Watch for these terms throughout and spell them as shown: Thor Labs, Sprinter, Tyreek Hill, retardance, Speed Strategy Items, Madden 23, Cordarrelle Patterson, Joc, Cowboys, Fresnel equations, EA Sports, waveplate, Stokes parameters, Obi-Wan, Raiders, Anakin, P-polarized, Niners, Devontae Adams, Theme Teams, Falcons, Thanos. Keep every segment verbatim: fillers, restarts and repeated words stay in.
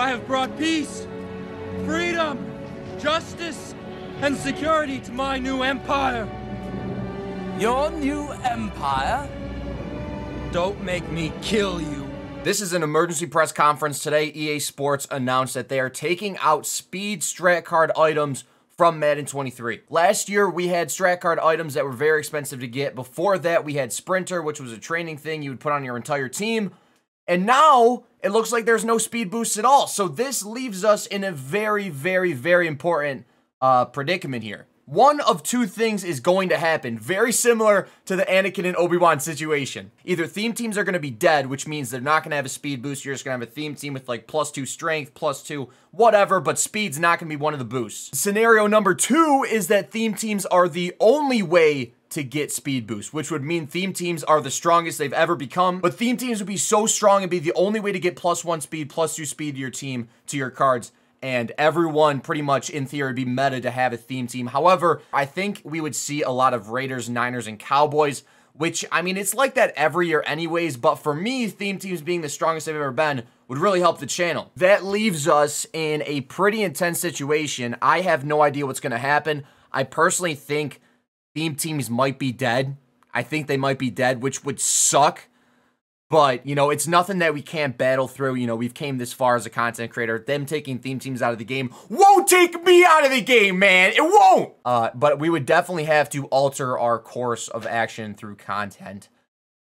I have brought peace, freedom, justice, and security to my new empire. Your new empire? Don't make me kill you. This is an emergency press conference today. E A Sports announced that they are taking out speed strat card items from Madden twenty-three. Last year, we had strat card items that were very expensive to get. Before that, we had Sprinter, which was a training thing you would put on your entire team. And now, it looks like there's no speed boosts at all. So this leaves us in a very, very, very important uh, predicament here. One of two things is going to happen, very similar to the Anakin and Obi-Wan situation. Either theme teams are going to be dead, which means they're not going to have a speed boost. You're just going to have a theme team with like plus two strength, plus two whatever, but speed's not going to be one of the boosts. Scenario number two is that theme teams are the only way to get speed boost, which would mean theme teams are the strongest they've ever become, but theme teams would be so strong and be the only way to get plus one speed, plus two speed to your team, to your cards. And everyone pretty much in theory would be meta to have a theme team. However, I think we would see a lot of Raiders, Niners, and Cowboys, which, I mean, it's like that every year anyways, but for me, theme teams being the strongest they've ever been would really help the channel. That leaves us in a pretty intense situation. I have no idea what's going to happen. I personally think theme teams might be dead. I think they might be dead, which would suck. But, you know, it's nothing that we can't battle through. You know, we've came this far as a content creator. Them taking theme teams out of the game won't take me out of the game, man. It won't. Uh, but we would definitely have to alter our course of action through content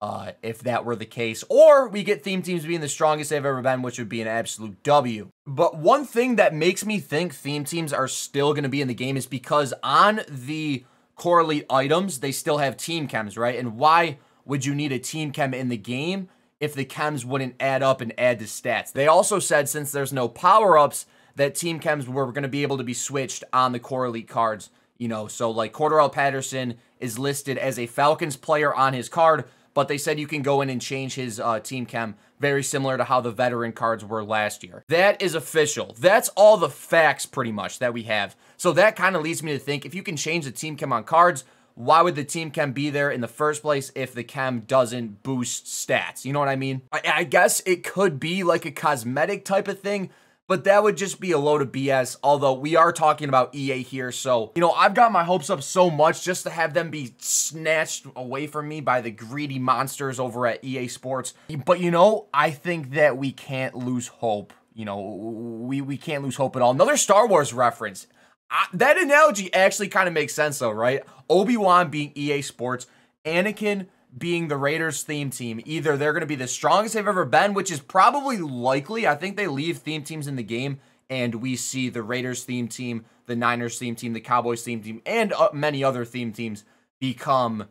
uh, if that were the case. Or we get theme teams being the strongest they've ever been, which would be an absolute W. But one thing that makes me think theme teams are still going to be in the game is because on the correlate items, they still have team chems, right? And why would you need a team chem in the game if the chems wouldn't add up and add to stats? They also said since there's no power-ups, that team chems were going to be able to be switched on the core elite cards. You know, so like Cordarrelle Patterson is listed as a Falcons player on his card, but they said you can go in and change his uh, team chem, very similar to how the veteran cards were last year. That is official. That's all the facts, pretty much, that we have. So that kind of leads me to think if you can change the team chem on cards, why would the team chem be there in the first place if the chem doesn't boost stats? You know what I mean? I, I guess it could be like a cosmetic type of thing, but that would just be a load of B S, although we are talking about E A here, so, you know, I've got my hopes up so much just to have them be snatched away from me by the greedy monsters over at E A Sports. But, you know, I think that we can't lose hope. You know, we, we can't lose hope at all. Another Star Wars reference. I, that analogy actually kind of makes sense though, right? Obi-Wan being E A Sports, Anakin being the Raiders theme team. Either they're going to be the strongest they've ever been, which is probably likely. I think they leave theme teams in the game and we see the Raiders theme team, the Niners theme team, the Cowboys theme team, and uh, many other theme teams become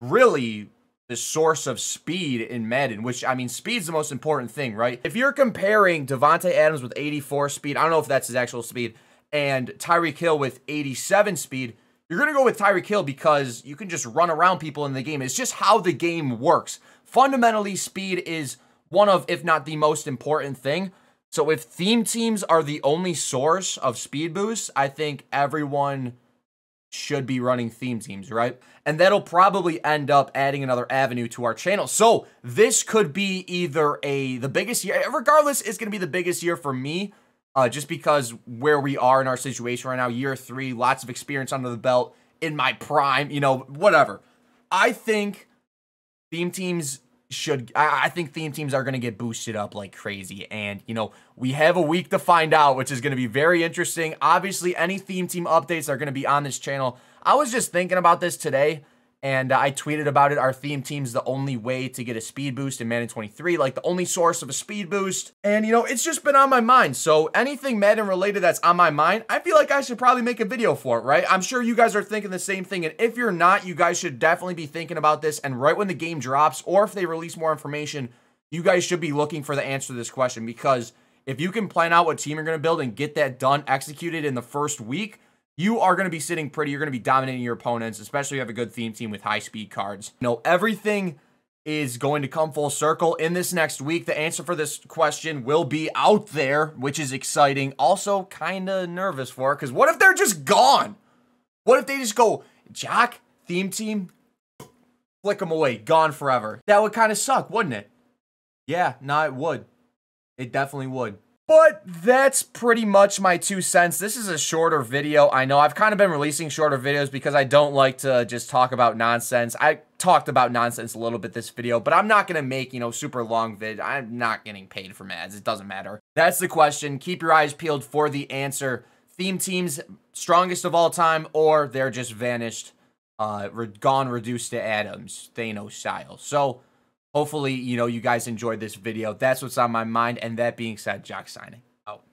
really the source of speed in Madden, which, I mean, speed's the most important thing, right? If you're comparing Devontae Adams with eighty-four speed, I don't know if that's his actual speed, and Tyreek Hill with eighty-seven speed, you're going to go with Tyreek Hill because you can just run around people in the game. It's just how the game works. Fundamentally, speed is one of, if not the most important thing. So if theme teams are the only source of speed boosts, I think everyone should be running theme teams, right? And that'll probably end up adding another avenue to our channel. So this could be either a the biggest year. Regardless, it's going to be the biggest year for me. Uh, just because where we are in our situation right now, year three, lots of experience under the belt, in my prime, you know, whatever. I think theme teams should, I, I think theme teams are going to get boosted up like crazy. And, you know, we have a week to find out, which is going to be very interesting. Obviously, any theme team updates are going to be on this channel. I was just thinking about this today, and I tweeted about it. Our theme team's the only way to get a speed boost in Madden twenty-three, like the only source of a speed boost. And, you know, it's just been on my mind. So anything Madden related that's on my mind, I feel like I should probably make a video for it, right? I'm sure you guys are thinking the same thing. And if you're not, you guys should definitely be thinking about this. And right when the game drops, or if they release more information, you guys should be looking for the answer to this question. Because if you can plan out what team you're going to build and get that done, executed in the first week, you are going to be sitting pretty. You're going to be dominating your opponents, especially if you have a good theme team with high-speed cards. You know, everything is going to come full circle in this next week. The answer for this question will be out there, which is exciting. Also, kind of nervous for it, because what if they're just gone? What if they just go, Jock, theme team, flick them away, gone forever? That would kind of suck, wouldn't it? Yeah, no, it would. It definitely would. But that's pretty much my two cents. This is a shorter video. I know I've kind of been releasing shorter videos because I don't like to just talk about nonsense. I talked about nonsense a little bit this video, but I'm not going to make, you know, super long vid. I'm not getting paid from ads. It doesn't matter. That's the question. Keep your eyes peeled for the answer. Theme Teams, strongest of all time, or they're just vanished, uh, re gone, reduced to atoms, Thanos style. So hopefully, you know, you guys enjoyed this video. That's what's on my mind. And that being said, Jock signing out.